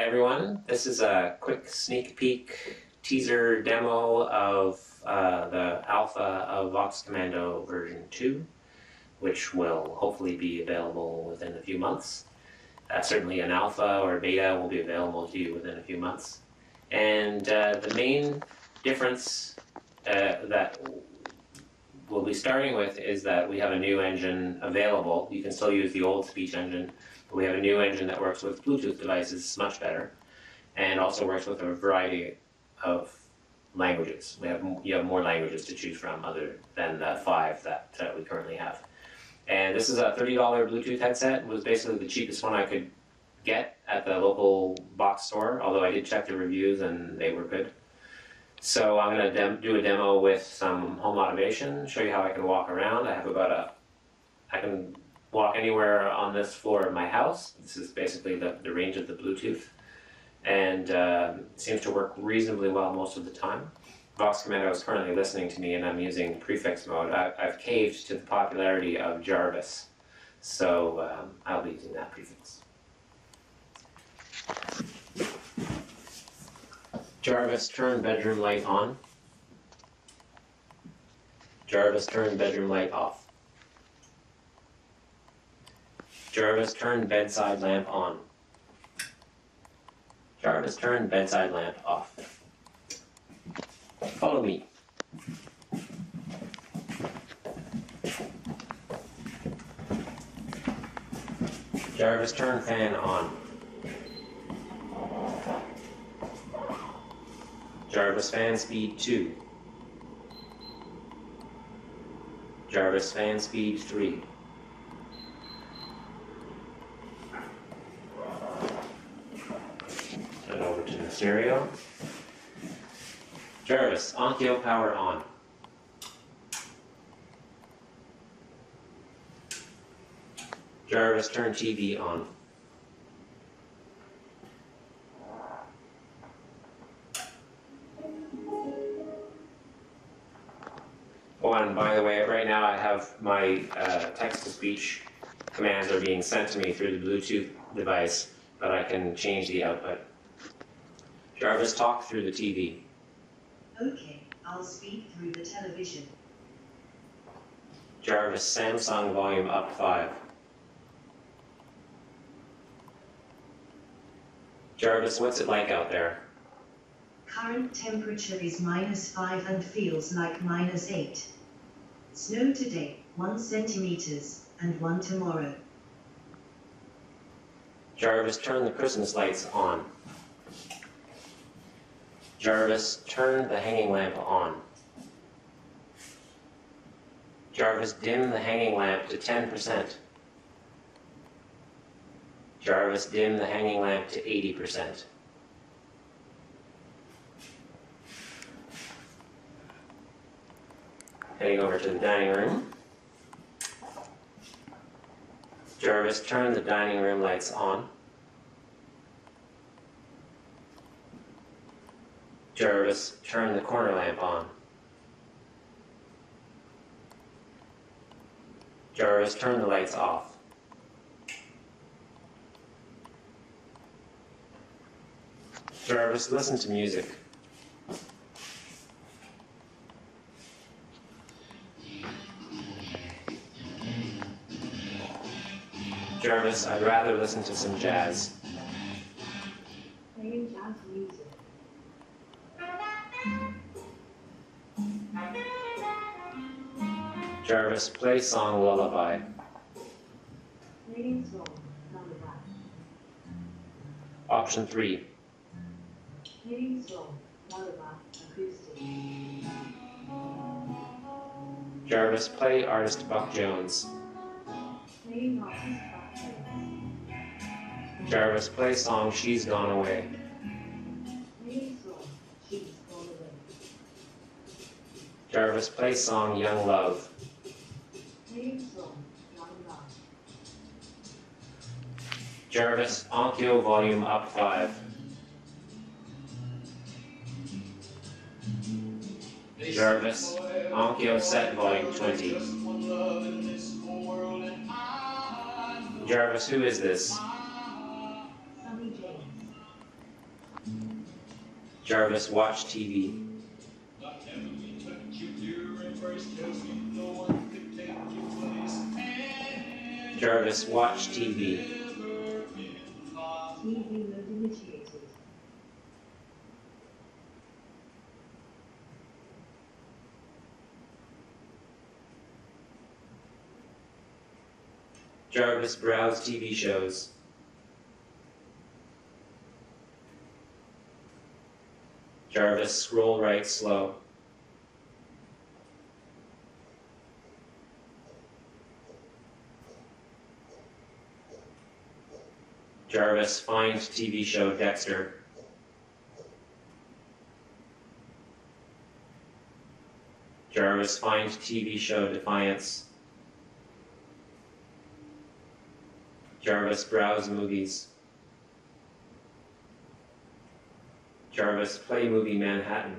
Hi everyone, this is a quick sneak peek teaser demo of the alpha of Vox Commando version 2, which will hopefully be available within a few months. Certainly an alpha or beta will be available to you within a few months. And the main difference that we'll be starting with is that we have a new engine available. You can still use the old speech engine, but we have a new engine that works with Bluetooth devices much better, and also works with a variety of languages. You have more languages to choose from other than the 5 that we currently have. And this is a $30 Bluetooth headset. It was basically the cheapest one I could get at the local box store, although I did check the reviews and they were good. So I'm going to do a demo with some home automation, show you how I can walk around. I can walk anywhere on this floor of my house. This is basically the range of the Bluetooth, and it seems to work reasonably well most of the time. Vox Commando is currently listening to me, and I'm using prefix mode. I've caved to the popularity of Jarvis, so I'll be using that prefix. Jarvis, turn bedroom light on. Jarvis, turn bedroom light off. Jarvis, turn bedside lamp on. Jarvis, turn bedside lamp off. Follow me. Jarvis, turn fan on. Jarvis, fan speed 2. Jarvis, fan speed 3. And over to the stereo. Jarvis, Onkyo power on. Jarvis, turn TV on. Oh, and by the way, right now I have my text-to-speech commands are being sent to me through the Bluetooth device, but I can change the output. Jarvis, talk through the TV. Okay, I'll speak through the television. Jarvis, Samsung volume up 5. Jarvis, what's it like out there? Current temperature is -5 and feels like -8. Snow today, 1 centimeter, and 1 tomorrow. Jarvis, turn the Christmas lights on. Jarvis, turn the hanging lamp on. Jarvis, dim the hanging lamp to 10%. Jarvis, dim the hanging lamp to 80%. Heading over to the dining room. Jarvis, turn the dining room lights on. Jarvis, turn the corner lamp on. Jarvis, turn the lights off. Jarvis, listen to music. Jarvis, I'd rather listen to some jazz. Jarvis, play song Lullaby. Option 3. Jarvis, play artist Buck Jones. Jarvis, play song She's Gone Away. Jarvis, play song Young Love. Jarvis, Onkyo volume up 5. Jarvis, Onkyo set volume 20. Jarvis, who is this? Jarvis watched TV. Jarvis watched TV. TV was initiated. Jarvis browsed TV shows. Jarvis scroll right slow. Jarvis find TV show Dexter. Jarvis find TV show Defiance. Jarvis browse movies. Jarvis play movie Manhattan.